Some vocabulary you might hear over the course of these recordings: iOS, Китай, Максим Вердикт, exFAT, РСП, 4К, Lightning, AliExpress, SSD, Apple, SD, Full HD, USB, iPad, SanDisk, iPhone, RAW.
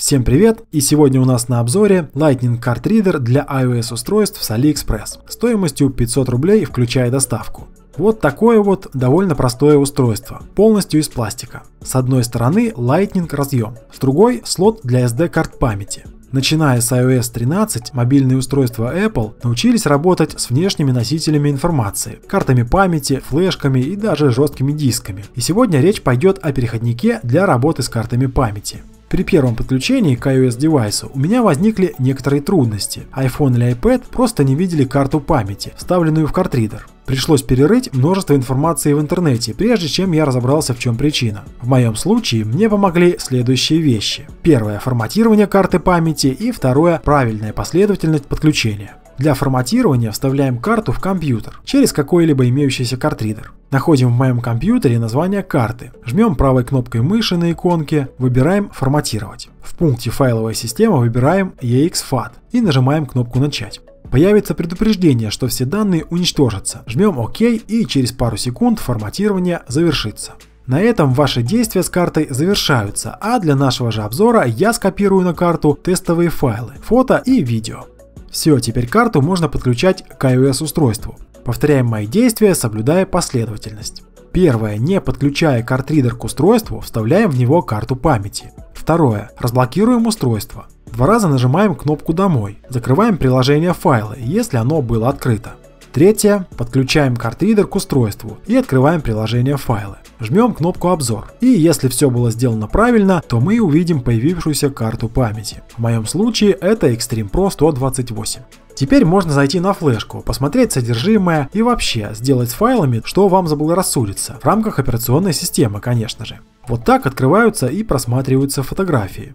Всем привет! И сегодня у нас на обзоре Lightning карт-ридер для iOS устройств с AliExpress стоимостью 500 рублей, включая доставку. Вот такое вот довольно простое устройство, полностью из пластика. С одной стороны Lightning разъем, с другой слот для SD-карт памяти. Начиная с iOS 13, мобильные устройства Apple научились работать с внешними носителями информации, картами памяти, флешками и даже жесткими дисками. И сегодня речь пойдет о переходнике для работы с картами памяти. При первом подключении к iOS девайсу у меня возникли некоторые трудности. iPhone или iPad просто не видели карту памяти, вставленную в картридер. Пришлось перерыть множество информации в интернете, прежде чем я разобрался, в чем причина. В моем случае мне помогли следующие вещи. Первое – форматирование карты памяти, и второе – правильная последовательность подключения. Для форматирования вставляем карту в компьютер через какой-либо имеющийся картридер. Находим в моем компьютере название карты, жмем правой кнопкой мыши на иконке, выбираем «Форматировать». В пункте «Файловая система» выбираем «exFAT» и нажимаем кнопку «Начать». Появится предупреждение, что все данные уничтожатся, жмем «Ок», и через пару секунд форматирование завершится. На этом ваши действия с картой завершаются, а для нашего же обзора я скопирую на карту тестовые файлы, фото и видео. Все, теперь карту можно подключать к iOS устройству. Повторяем мои действия, соблюдая последовательность. Первое. Не подключая картридер к устройству, вставляем в него карту памяти. Второе. Разблокируем устройство. Два раза нажимаем кнопку «Домой». Закрываем приложение «Файлы», если оно было открыто. Третье. Подключаем картридер к устройству и открываем приложение «Файлы». Жмем кнопку «Обзор». И если все было сделано правильно, то мы увидим появившуюся карту памяти. В моем случае это Extreme Pro 128. Теперь можно зайти на флешку, посмотреть содержимое и вообще сделать с файлами, что вам заблагорассудится, в рамках операционной системы, конечно же. Вот так открываются и просматриваются фотографии.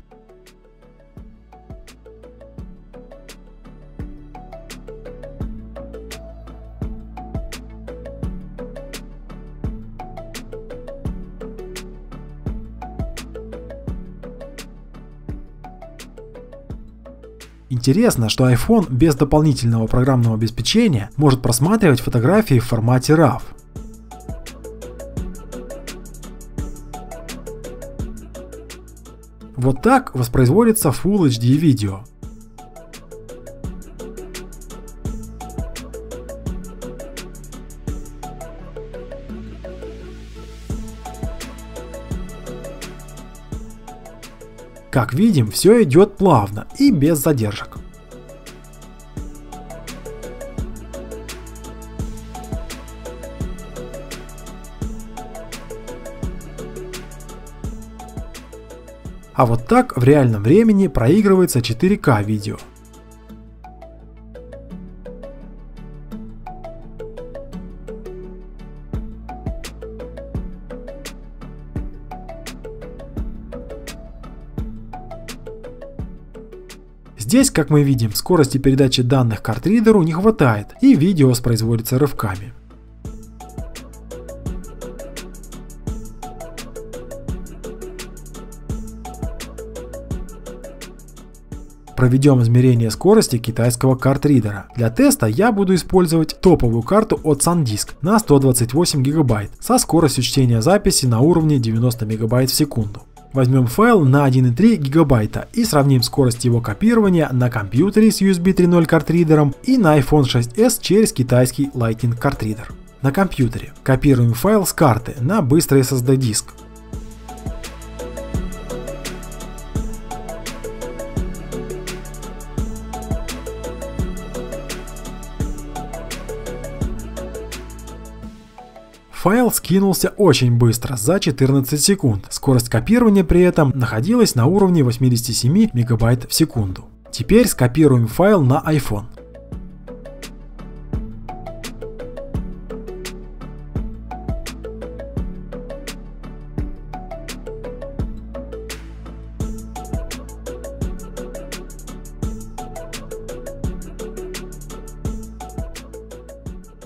Интересно, что iPhone без дополнительного программного обеспечения может просматривать фотографии в формате RAW. Вот так воспроизводится Full HD видео. Как видим, все идет плавно и без задержек. А вот так в реальном времени проигрывается 4К видео. Здесь, как мы видим, скорости передачи данных картридеру не хватает, и видео воспроизводится рывками. Проведем измерение скорости китайского картридера. Для теста я буду использовать топовую карту от SanDisk на 128 гигабайт со скоростью чтения записи на уровне 90 мегабайт в секунду. Возьмем файл на 1,3 гигабайта и сравним скорость его копирования на компьютере с USB 3.0 картридером и на iPhone 6s через китайский Lightning картридер. На компьютере копируем файл с карты на быстрый SSD диск. Файл скинулся очень быстро, за 14 секунд. Скорость копирования при этом находилась на уровне 87 мегабайт в секунду. Теперь скопируем файл на iPhone.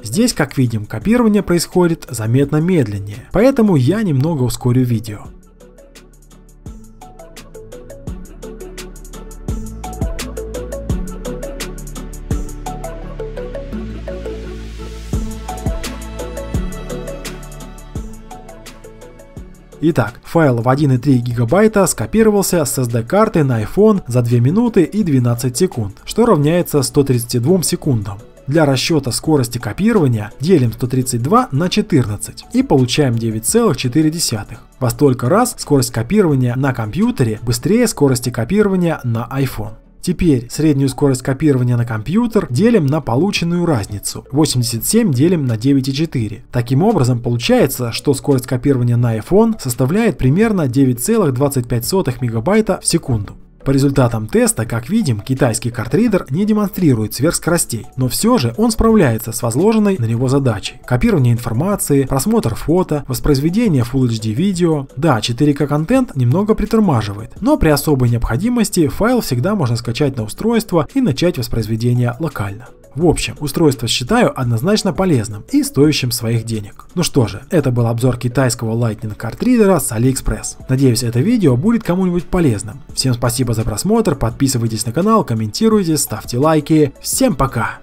Здесь, как видим, копирование происходит заметно медленнее, поэтому я немного ускорю видео. Итак, файл в 1,3 гигабайта скопировался с SD-карты на iPhone за 2 минуты и 12 секунд, что равняется 132 секундам. Для расчета скорости копирования делим 132 на 14 и получаем 9,4. Во столько раз скорость копирования на компьютере быстрее скорости копирования на iPhone. Теперь среднюю скорость копирования на компьютер делим на полученную разницу. 87 делим на 9,4. Таким образом получается, что скорость копирования на iPhone составляет примерно 9,25 мегабайта в секунду. По результатам теста, как видим, китайский картридер не демонстрирует сверхскоростей, но все же он справляется с возложенной на него задачей: копирование информации, просмотр фото, воспроизведение Full HD видео. Да, 4К контент немного притормаживает, но при особой необходимости файл всегда можно скачать на устройство и начать воспроизведение локально. В общем, устройство считаю однозначно полезным и стоящим своих денег. Ну что же, это был обзор китайского Lightning картридера с AliExpress. Надеюсь, это видео будет кому-нибудь полезным. Всем спасибо за просмотр, подписывайтесь на канал, комментируйте, ставьте лайки. Всем пока!